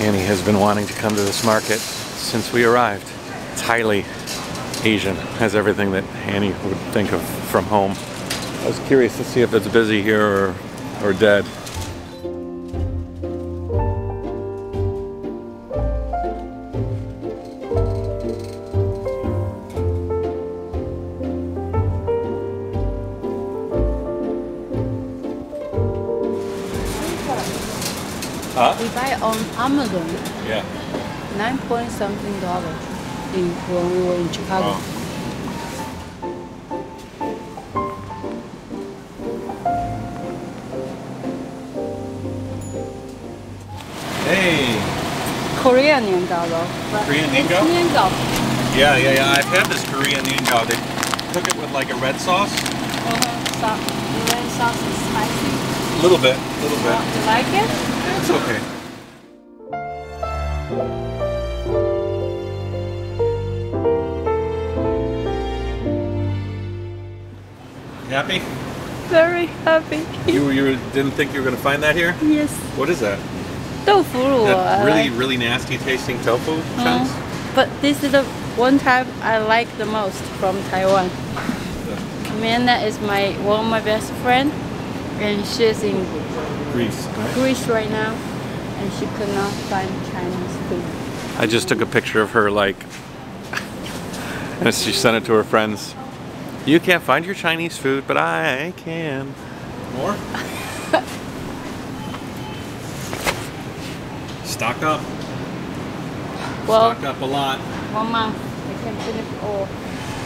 Annie has been wanting to come to this market since we arrived. It's highly Asian, has everything that Annie would think of from home. I was curious to see if it's busy here or dead. We buy on Amazon. Yeah. 9 point something dollars when we were in Chicago. Oh. Hey. Korean Ningbo. Korean Ningbo? Ningbo. Yeah. I've had this Korean Ningbo. They cook it with like a red sauce. Red sauce is spicy. A little bit. A little bit. You like it? It's okay. Happy? Very happy. You didn't think you were going to find that here? Yes. What is that? Tofu. That really nasty tasting tofu chunks? But this is the one type I like the most from Taiwan. Amanda is one of my best friends, and she's in Greece, right? Greece right now, and she could not find Chinese food. I just took a picture of her, and she sent it to her friends. You can't find your Chinese food, but I can. More? Stock up. Well, stock up a lot. 1 month, I can finish all.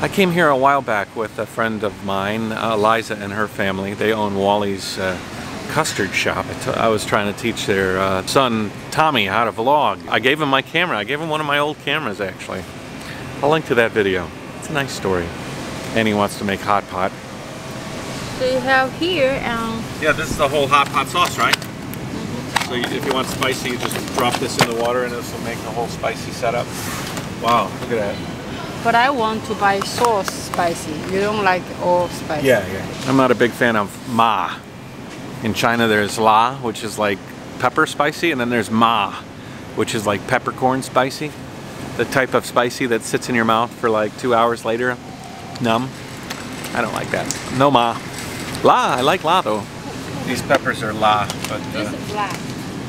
I came here a while back with a friend of mine, Eliza and her family. They own Wally's custard shop. I was trying to teach their son Tommy how to vlog. I gave him my camera. I gave him one of my old cameras, actually. I'll link to that video. It's a nice story. Annie wants to make hot pot. So you have here yeah, this is the whole hot pot sauce, right? So if you want spicy, you just drop this in the water and this will make the whole spicy setup. Wow, look at that. But I want to buy sauce spicy. You don't like all spicy. Yeah. I'm not a big fan of ma. In China, there's la, which is like pepper spicy, and then there's ma, which is like peppercorn spicy. The type of spicy that sits in your mouth for like 2 hours later, numb. I don't like that. No ma. La, I like la though. These peppers are la, but these are black.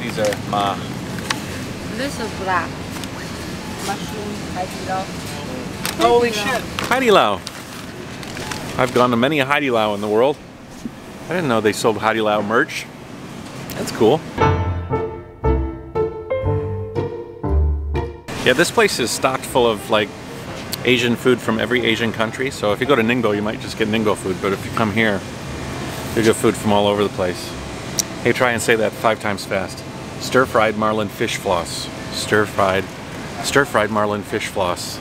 These are ma. This is black. Mushroom, haidilao. Holy shit! Haidilao. I've gone to many a haidilao in the world. I didn't know they sold Haidilao merch. That's cool. Yeah, this place is stocked full of like Asian food from every Asian country. So if you go to Ningbo, you might just get Ningbo food. But if you come here, you get food from all over the place. Hey, try and say that 5 times fast. Stir-fried marlin fish floss. Stir-fried marlin fish floss.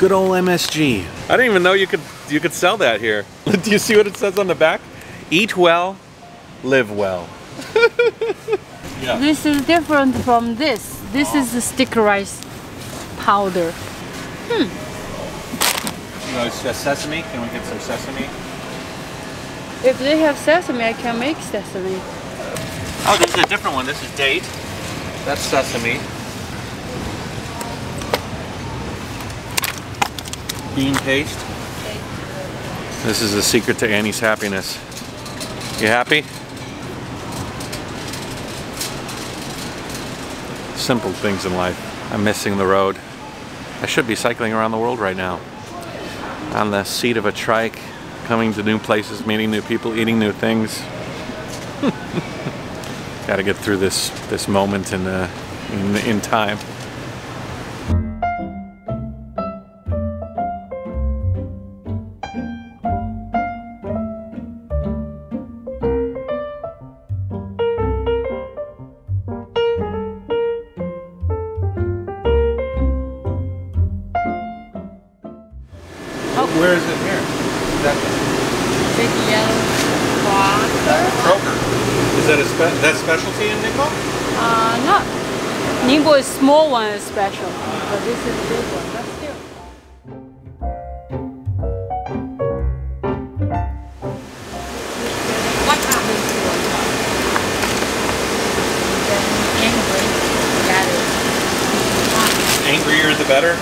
Good old MSG. I didn't even know you could sell that here. Do you see what it says on the back? Eat well, live well. Yeah. This is different from this. This is the stick rice powder. No, it's just sesame. Can we get some sesame? If they have sesame, I can make sesame. Oh, this is a different one. This is date. That's sesame. Bean paste. This is the secret to Annie's happiness. You happy? Simple things in life. I'm missing the road. I should be cycling around the world right now. On the seat of a trike, coming to new places, meeting new people, eating new things. Gotta get through this moment in time. Where is it here? Big yellow Kroger. Kroger. Is that that specialty in Ningbo? No. Ningbo is small one is special, but this is big one. That's good. What happened to better?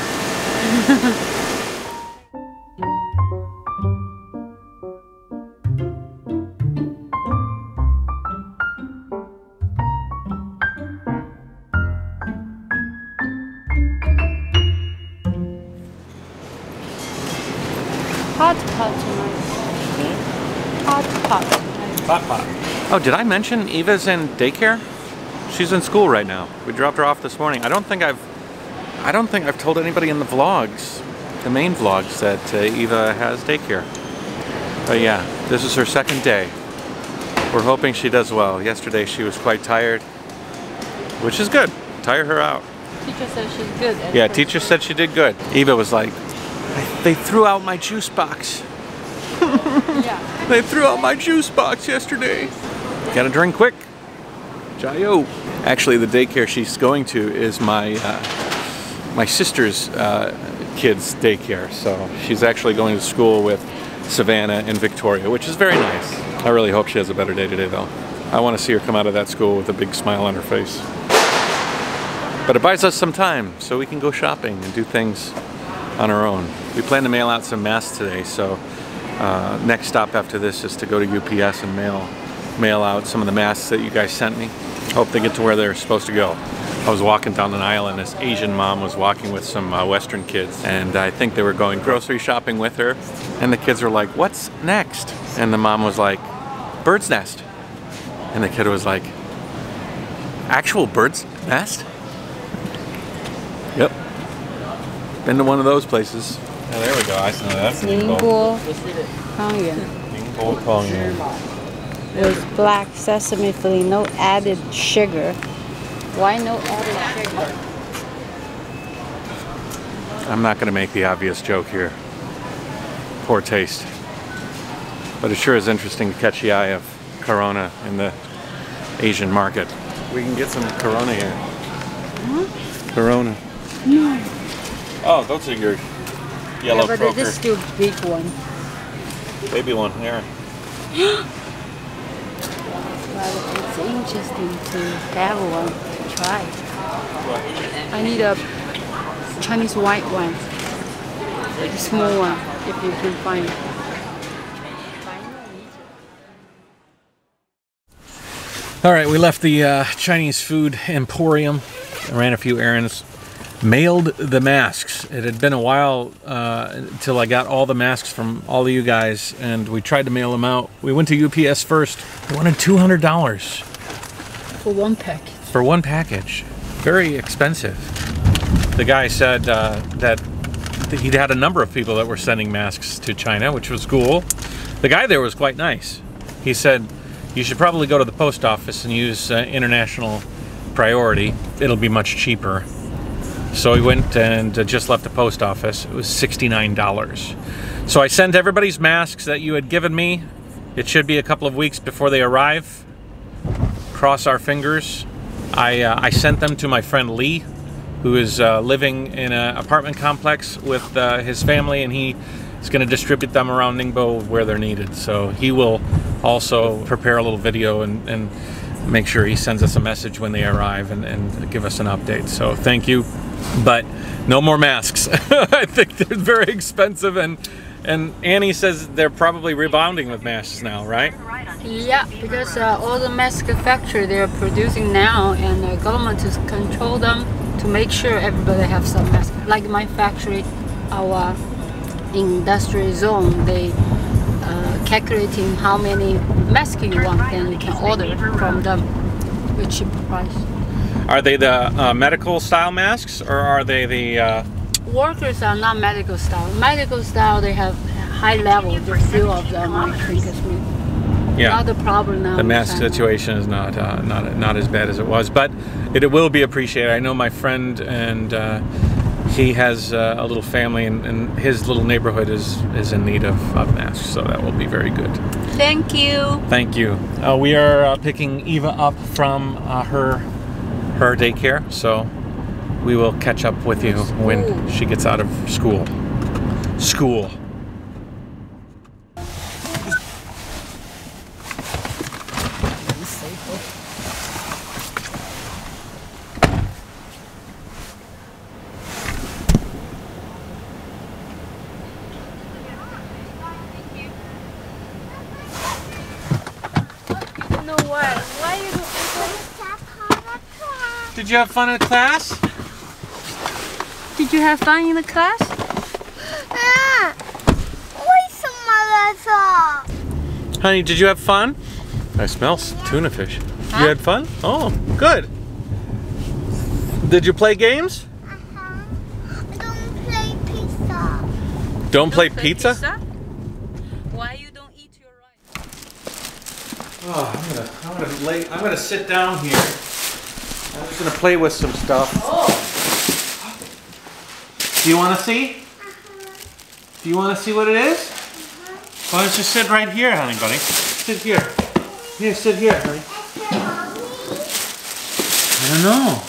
Oh, did I mention Eva's in daycare? She's in school right now. We dropped her off this morning. I don't think I've told anybody in the vlogs, the main vlogs, that Eva has daycare. But yeah, this is her second day. We're hoping she does well. Yesterday she was quite tired, which is good. Tire her out. Teacher said she's good. Yeah, teacher said she did good. Eva was like, they threw out my juice box. Yeah. They threw out my juice box yesterday. Gotta drink quick. JaYoe. Actually, the daycare she's going to is my my sister's kids' daycare. So she's actually going to school with Savannah and Victoria, which is very nice. I really hope she has a better day today, though. I want to see her come out of that school with a big smile on her face. But it buys us some time, so we can go shopping and do things on our own. We plan to mail out some masks today, so next stop after this is to go to UPS and mail out some of the masks that you guys sent me. Hope they get to where they're supposed to go. I was walking down an aisle and this Asian mom was walking with some Western kids, and I think they were going grocery shopping with her, and the kids were like, "What's next?" And the mom was like, "Bird's nest." And the kid was like, "Actual bird's nest?" Yep. Been to one of those places. Oh, there we go. I saw that. Ningbo Kongyan. Ningbo Kongyan. It was black sesame flea, no added sugar. Why no added sugar? I'm not gonna make the obvious joke here. Poor taste. But it sure is interesting to catch the eye of Corona in the Asian market. We can get some Corona here. Huh? Corona. No. Oh, those are your yellow croaker. Yeah, but this is still big one. Baby one, yeah. Well, it's interesting to have one to try. What? I need a Chinese white one, like a small one, if you can find it. All right, we left the Chinese food emporium. I ran a few errands. Mailed the masks. It had been a while until I got all the masks from all of you guys, and we tried to mail them out. We went to UPS first. They wanted $200 for one package. For one package, very expensive. The guy said that he'd had a number of people that were sending masks to China, which was cool. The guy there was quite nice. He said you should probably go to the post office and use international priority. It'll be much cheaper. So we went and just left the post office. It was $69. So I sent everybody's masks that you had given me. It should be a couple of weeks before they arrive. Cross our fingers. I sent them to my friend Lee, who is living in an apartment complex with his family, and he is going to distribute them around Ningbo where they're needed. So he will also prepare a little video and make sure he sends us a message when they arrive and give us an update. So thank you. But no more masks. I think they're very expensive, and Annie says they're probably rebounding with masks now, right? Yeah, because all the mask factory they're producing now, and the government is control them to make sure everybody have some mask. Like my factory, our industry zone, they calculating how many masks you want, then you can order from them with cheap price. Are they the medical style masks, or are they the... Workers are not medical style. Medical style, they have high level, the few of them, I think. Yeah. Not the problem now. The mask situation is not as bad as it was, but it will be appreciated. I know my friend, and he has a little family, and his little neighborhood is in need of masks, so that will be very good. Thank you. Thank you. We are picking Eva up from her daycare, so we will catch up with you when she gets out of school. School. No way. Why are you going? Did you have fun in class? Did you have fun in the class? Honey, did you have fun? I smell tuna fish. Huh? You had fun? Oh, good. Did you play games? Uh-huh. Don't play pizza. Don't play pizza? Why you don't eat your rice? Oh, I'm gonna sit down here. I'm just gonna play with some stuff. Oh. Do you wanna see? Uh-huh. Do you wanna see what it is? Well, let's just sit right here, honey, buddy. Sit here. Here, sit here, honey. I don't know.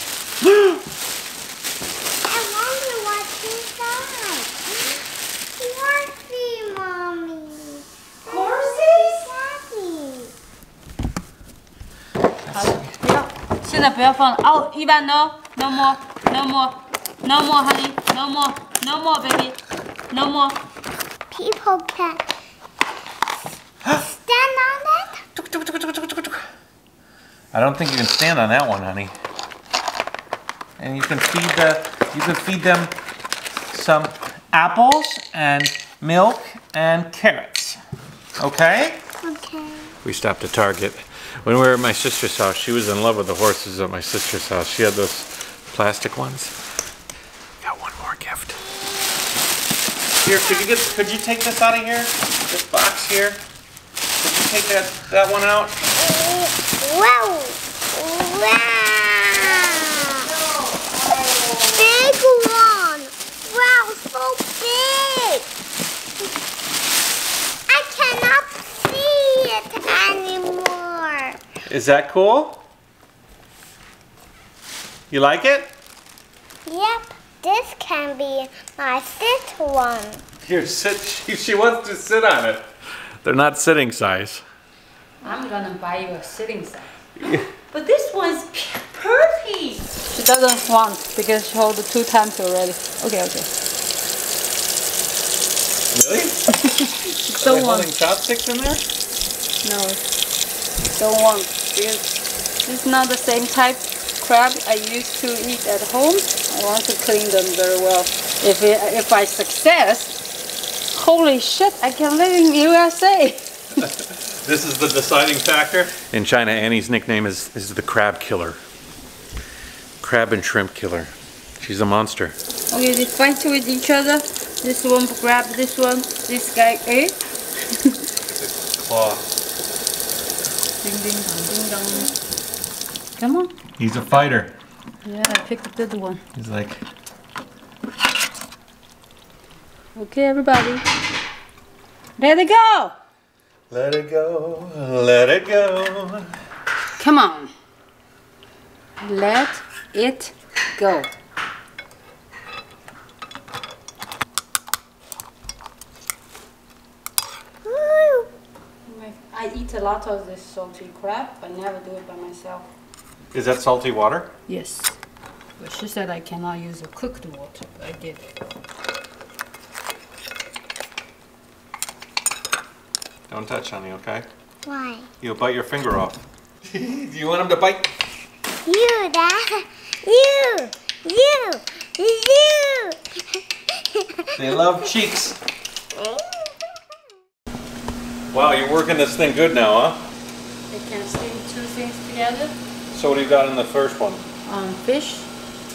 I wonder what's inside. Horsey, Mommy. Horsey? Eva, no more, honey. No more, baby. No more. People can't. Stand on it? I don't think you can stand on that one, honey. And you can feed them some apples and milk and carrots. Okay? Okay. We stopped at Target. When we were at my sister's house, she was in love with the horses at my sister's house. She had those plastic ones. Got one more gift. Here, could you take this out of here? This box here? Take that one out. Wow! Wow! Big one! Wow, so big! I cannot see it anymore. Is that cool? You like it? Yep. This can be my sit one. Here, sit. She wants to sit on it. They're not sitting size. I'm gonna buy you a sitting size. Yeah. But this one's perfect. She doesn't want because she held it 2 times already. Okay. Really? She don't want. Are they holding chopsticks in there? No. Don't want because it's not the same type crab I used to eat at home. I want to clean them very well. If I success. Holy shit, I can live in USA. This is the deciding factor. In China, Annie's nickname is the crab killer. Crab and shrimp killer. She's a monster. Okay, they fight with each other. This one grab this one. This guy, eh? It's a claw. Ding, ding, ding, dong. Come on. He's a fighter. Yeah, I picked up the other one. He's like... Okay, everybody. Let it go! Let it go, let it go. Come on. Let it go. I eat a lot of this salty crab, but never do it by myself. Is that salty water? Yes. But she said I cannot use the cooked water, but I did. Don't touch, honey, okay? Why? You'll bite your finger off. Do you want him to bite? You, Dad. You. They love cheeks. Wow, you're working this thing good now, huh? They can steam 2 things together. So what do you got in the first one? Fish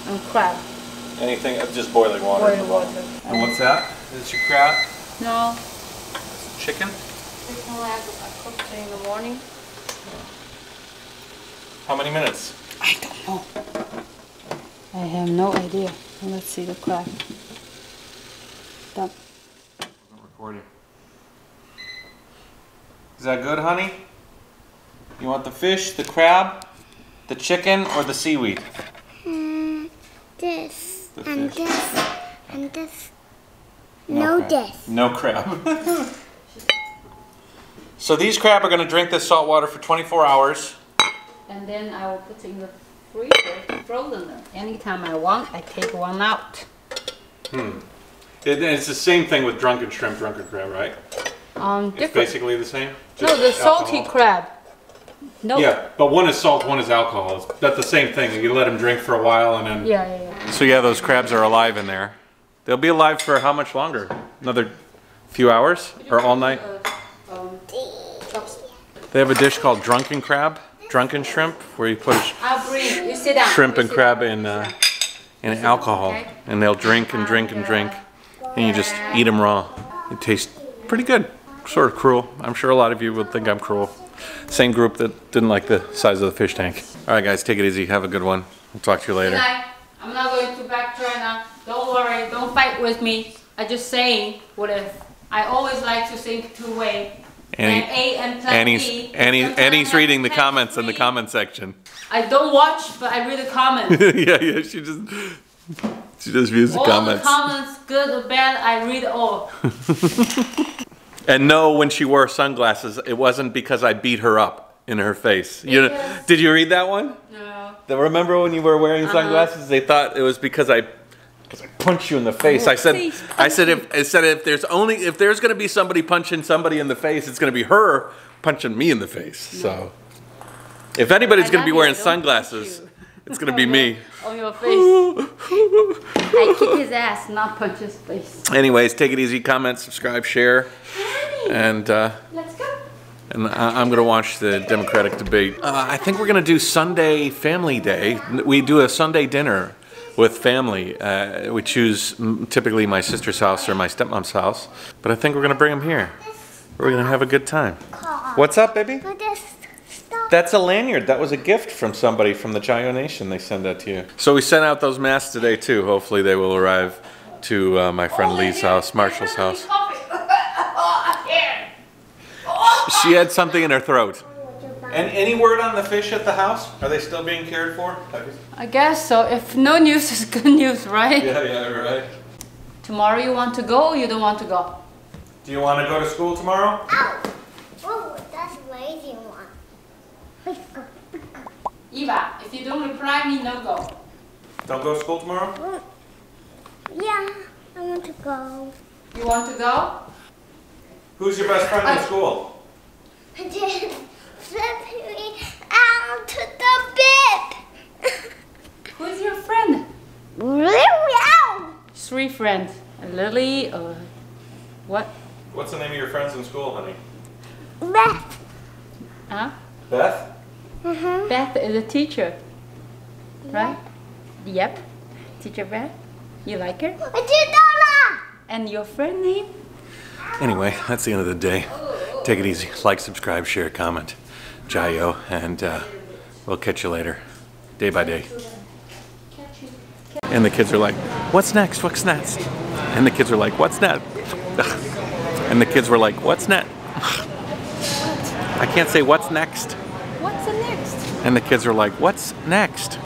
and crab. Anything? Just boiling water. Boiling water. And what's that? Is it your crab? No. Chicken? Chicken leg I cooked in the morning. How many minutes? I don't know. I have no idea. Let's see the crab. Done. I'm recording. Is that good, honey? You want the fish, the crab, the chicken, or the seaweed? This and this and this. No this. No crab. So these crab are going to drink this salt water for 24 hours. And then I will put it in the freezer, frozen them. Anytime I want, I take one out. It's the same thing with drunken shrimp, drunken crab, right? It's basically the same? Just no, the salty crab. No. Nope. Yeah, but one is salt, one is alcohol. That's the same thing. You let them drink for a while and then... Yeah, yeah, yeah. So yeah, those crabs are alive in there. They'll be alive for how much longer? Another few hours? Or all night? They have a dish called drunken crab, drunken shrimp, where you put shrimp and crab in alcohol. And they'll drink and drink and drink. And you just eat them raw. It tastes pretty good. Sort of cruel. I'm sure a lot of you would think I'm cruel. Same group that didn't like the size of the fish tank. All right, guys, take it easy. Have a good one. We'll talk to you later. I'm not going to back China. Don't worry. Don't fight with me. I just saying what if. I always like to think two-way. Annie's reading the comments in the comment section. I don't watch, but I read the comments. Yeah, yeah. She just views all the comments. All the comments, good or bad, I read all. And no, when she wore sunglasses, it wasn't because I beat her up in her face. You know, did you read that one? No. Remember when you were wearing sunglasses? They thought it was because I punched you in the face. Oh, I said if there's gonna be somebody punching somebody in the face, it's gonna be her punching me in the face. No. So if anybody's gonna be wearing sunglasses, it's gonna be me. On your face. I kick his ass, not punch his face. Anyways, take it easy. Comment, subscribe, share, and let's go. And I'm gonna watch the Democratic debate. I think we're gonna do Sunday Family Day. We do a Sunday dinner with family. We choose typically my sister's house or my stepmom's house, but I think we're gonna bring them here. We're gonna have a good time. What's up, baby? That's a lanyard. That was a gift from somebody from the JaYoe Nation. They send that to you. So we sent out those masks today too. Hopefully they will arrive to my friend Lee's house, Marshall's house. She had something in her throat. And any word on the fish at the house? Are they still being cared for? I guess so. If no news is good news, right? Yeah, yeah, right. Tomorrow you want to go or you don't want to go? Do you want to go to school tomorrow? Ow! Oh, that's lazy one. Eva, if you don't reply me, no go. Don't go to school tomorrow? Yeah, I want to go. You want to go? Who's your best friend in school? I did. Flip me out to the bed. Who's your friend? Lily. Ow. Three friends. Lily, what? What's the name of your friends in school, honey? Beth. Huh? Beth? Mm-hmm. Beth is a teacher. Yep. Right? Yep. Teacher Beth. You like her? $2. And your friend name? Anyway, that's the end of the day. Take it easy. Like, subscribe, share, comment. JaYoe, and we'll catch you later, day by day. And the kids are like, what's next? What's next? And the kids are like, what's next? And the kids were like, what's next? I can't say what's next. What's the next? And the kids are like, what's next?